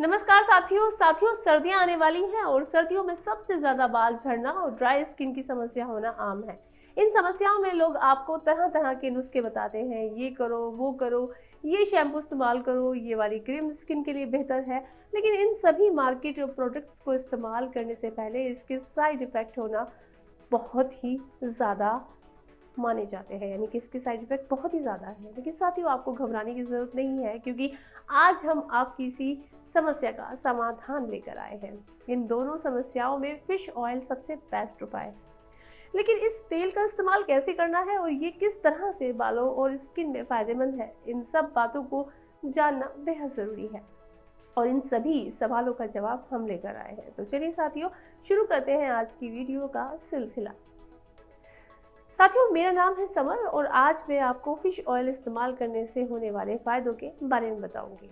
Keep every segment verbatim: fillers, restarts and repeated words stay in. नमस्कार साथियों साथियों सर्दियां आने वाली हैं और सर्दियों में सबसे ज्यादा बाल झड़ना और ड्राई स्किन की समस्या होना आम है। इन समस्याओं में लोग आपको तरह तरह के नुस्खे बताते हैं, ये करो वो करो, ये शैम्पू इस्तेमाल करो, ये वाली क्रीम स्किन के लिए बेहतर है। लेकिन इन सभी मार्केट और प्रोडक्ट्स को इस्तेमाल करने से पहले इसके साइड इफ़ेक्ट होना बहुत ही ज़्यादा माने जाते हैं, यानी कि इसके साइड इफ़ेक्ट बहुत ही ज़्यादा है। लेकिन साथियों आपको घबराने की ज़रूरत नहीं है, क्योंकि आज हम आपकी इसी समस्या का समाधान लेकर आए हैं। इन दोनों समस्याओं में फ़िश ऑयल सबसे बेस्ट उपाय है, लेकिन इस तेल का इस्तेमाल कैसे करना है और ये किस तरह से बालों और स्किन में फ़ायदेमंद है, इन सब बातों को जानना बेहद ज़रूरी है और इन सभी सवालों का जवाब हम लेकर आए हैं। तो चलिए साथियों शुरू करते हैं आज की वीडियो का सिलसिला। साथियों मेरा नाम है समर और आज मैं आपको फ़िश ऑयल इस्तेमाल करने से होने वाले फ़ायदों के बारे में बताऊँगी।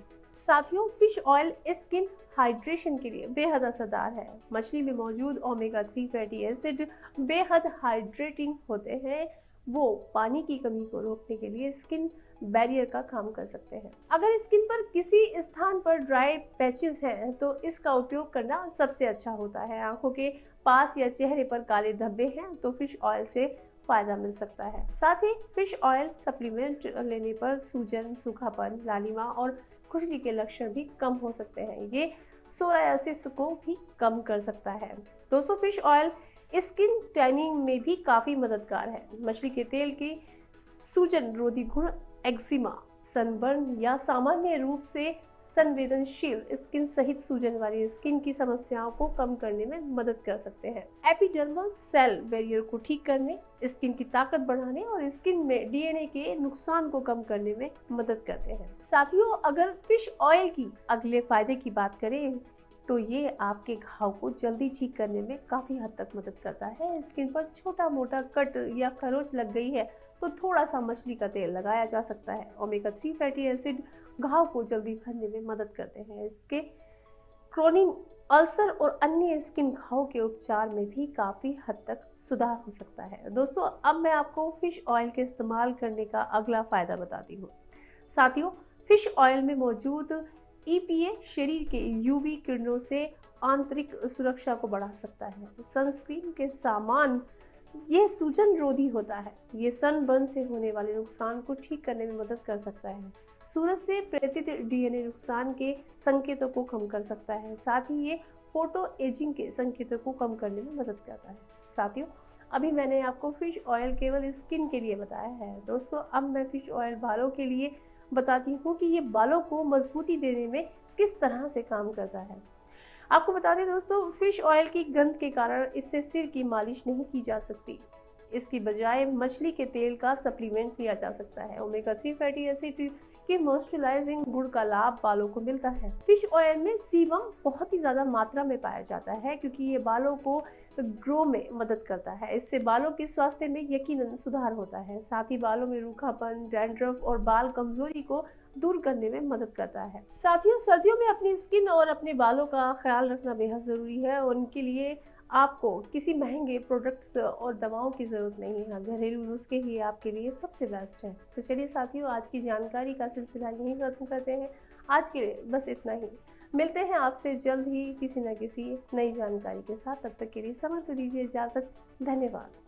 साथियों फिश ऑयल स्किन हाइड्रेशन के लिए बेहद असरदार है। मछली में मौजूद ओमेगा थ्री फैटी एसिड बेहद हाइड्रेटिंग होते हैं, वो पानी की कमी को रोकने के लिए स्किन बैरियर का काम कर सकते हैं। अगर स्किन पर किसी स्थान पर ड्राई पैचेस हैं तो इसका उपयोग करना सबसे अच्छा होता है। आंखों के पास या चेहरे पर काले धब्बे हैं तो फिश ऑयल से फ़ायदा मिल सकता है। साथ ही फिश ऑयल सप्लीमेंट लेने पर सूजन, सूखापन, लालिमा और खुजली के लक्षण भी कम हो सकते हैं। ये सोरायासिस को भी कम कर सकता है। दोस्तों फिश ऑयल स्किन टैनिंग में भी काफ़ी मददगार है। मछली के तेल के सूजन रोधी गुण एक्जिमा, सनबर्न या सामान्य रूप से संवेदनशील स्किन सहित सूजन वाली स्किन की समस्याओं को कम करने में मदद कर सकते हैं। एपिडर्मल सेल बैरियर को ठीक करने, स्किन की ताकत बढ़ाने और स्किन में डीएनए के नुकसान को कम करने में मदद करते हैं। साथियों अगर फिश ऑयल की अगले फायदे की बात करें तो ये आपके घाव को जल्दी ठीक करने में काफ़ी हद तक मदद करता है। स्किन पर छोटा मोटा कट या खरोच लग गई है तो थोड़ा सा मछली का तेल लगाया जा सकता है। ओमेगा थ्री फैटी एसिड घाव को जल्दी भरने में मदद करते हैं। इसके क्रोनिक अल्सर और अन्य स्किन घाव के उपचार में भी काफ़ी हद तक सुधार हो सकता है। दोस्तों अब मैं आपको फ़िश ऑयल के इस्तेमाल करने का अगला फ़ायदा बताती हूँ। साथियों फ़िश ऑयल में मौजूद ई पी ए शरीर के यू वी किरणों से आंतरिक सुरक्षा को बढ़ा सकता है। सनस्क्रीन के सामान यह सूजन रोधी होता है। ये सनबर्न से होने वाले नुकसान को ठीक करने में मदद कर सकता है। सूरज से प्रेरित डी एन ए नुकसान के संकेतों को कम कर सकता है। साथ ही ये फोटो एजिंग के संकेतों को कम करने में मदद करता है। साथियों अभी मैंने आपको फिश ऑयल केवल स्किन के लिए बताया है। दोस्तों अब मैं फिश ऑयल बालों के लिए बताती हूँ कि ये बालों को मजबूती देने में किस तरह से काम करता है। आपको बता दें दोस्तों फिश ऑयल की गंध के कारण इससे सिर की मालिश नहीं की जा सकती। इसकी बजाय मछली के तेल का सप्लीमेंट लिया जा सकता है। ओमेगा थ्री फैटी एसिड के मॉइस्चराइजिंग गुण का लाभ बालों को मिलता है। फिश ऑयल में सीबम बहुत ही ज़्यादा मात्रा में पाया जाता है, क्योंकि ये बालों को ग्रो में मदद करता है। इससे बालों के स्वास्थ्य में यकीनन सुधार होता है। साथ ही बालों में रूखापन, डैंड्रफ और बाल कमजोरी को दूर करने में मदद करता है। साथियों सर्दियों में अपनी स्किन और अपने बालों का ख्याल रखना बेहद ज़रूरी है। उनके लिए आपको किसी महंगे प्रोडक्ट्स और दवाओं की ज़रूरत नहीं है। घरेलू नुस्खे ही आपके लिए सबसे बेस्ट है। तो चलिए साथियों आज की जानकारी का सिलसिला यहीं खत्म करते हैं। आज के लिए बस इतना ही। मिलते हैं आपसे जल्द ही किसी न किसी नई जानकारी के साथ। तब तक के लिए समर को दीजिए इजाज़त। धन्यवाद।